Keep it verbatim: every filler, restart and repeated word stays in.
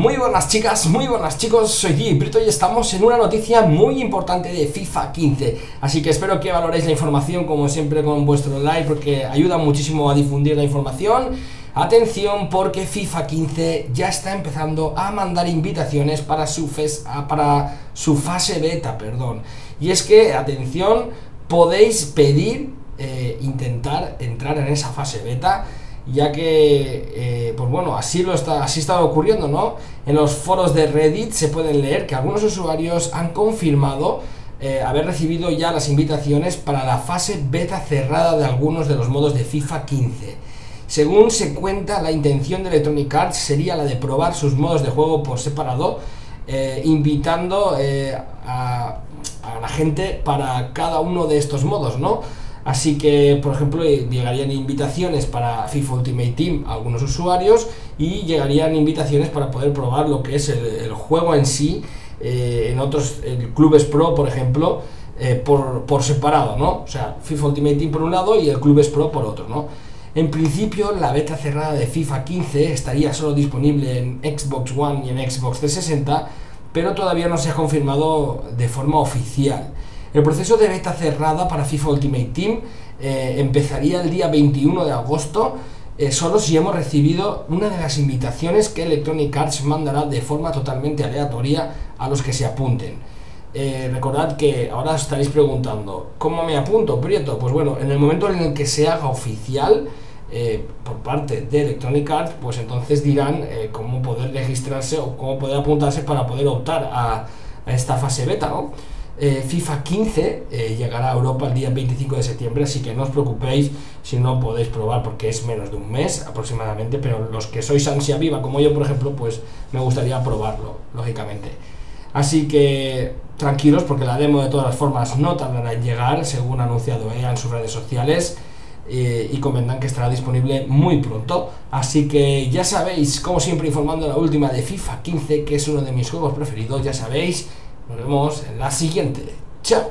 Muy buenas chicas, muy buenas chicos, soy Diego y estamos en una noticia muy importante de FIFA quince. Así que espero que valoréis la información como siempre con vuestro like, porque ayuda muchísimo a difundir la información. Atención, porque FIFA quince ya está empezando a mandar invitaciones para su, fes, para su fase beta, perdón. Y es que, atención, podéis pedir, eh, intentar entrar en esa fase beta, ya que, eh, pues bueno, así lo está, así está ocurriendo, ¿no? En los foros de Reddit se pueden leer que algunos usuarios han confirmado eh, haber recibido ya las invitaciones para la fase beta cerrada de algunos de los modos de FIFA quince. Según se cuenta, la intención de Electronic Arts sería la de probar sus modos de juego por separado, eh, invitando eh, a, a la gente para cada uno de estos modos, ¿no? Así que, por ejemplo, llegarían invitaciones para FIFA Ultimate Team a algunos usuarios y llegarían invitaciones para poder probar lo que es el, el juego en sí, eh, en otros en Clubes Pro, por ejemplo, eh, por, por separado, ¿no? O sea, FIFA Ultimate Team por un lado y el Clubes Pro por otro, ¿no? En principio, la beta cerrada de FIFA quince estaría solo disponible en Xbox One y en Xbox trescientos sesenta, pero todavía no se ha confirmado de forma oficial. El proceso de beta cerrada para FIFA Ultimate Team eh, empezaría el día veintiuno de agosto, eh, solo si hemos recibido una de las invitaciones que Electronic Arts mandará de forma totalmente aleatoria a los que se apunten. Eh, recordad que ahora os estaréis preguntando, ¿cómo me apunto, Prieto? Pues bueno, en el momento en el que se haga oficial eh, por parte de Electronic Arts, pues entonces dirán eh, cómo poder registrarse o cómo poder apuntarse para poder optar a, a esta fase beta, ¿no? Eh, FIFA quince eh, llegará a Europa el día veinticinco de septiembre, así que no os preocupéis si no podéis probar, porque es menos de un mes aproximadamente, pero los que sois ansia viva como yo, por ejemplo, pues me gustaría probarlo, lógicamente. Así que tranquilos, porque la demo de todas las formas no tardará en llegar, según ha anunciado E A en sus redes sociales, eh, y comentan que estará disponible muy pronto. Así que ya sabéis, como siempre informando la última de FIFA quince, que es uno de mis juegos preferidos, ya sabéis. Nos vemos en la siguiente. ¡Chao!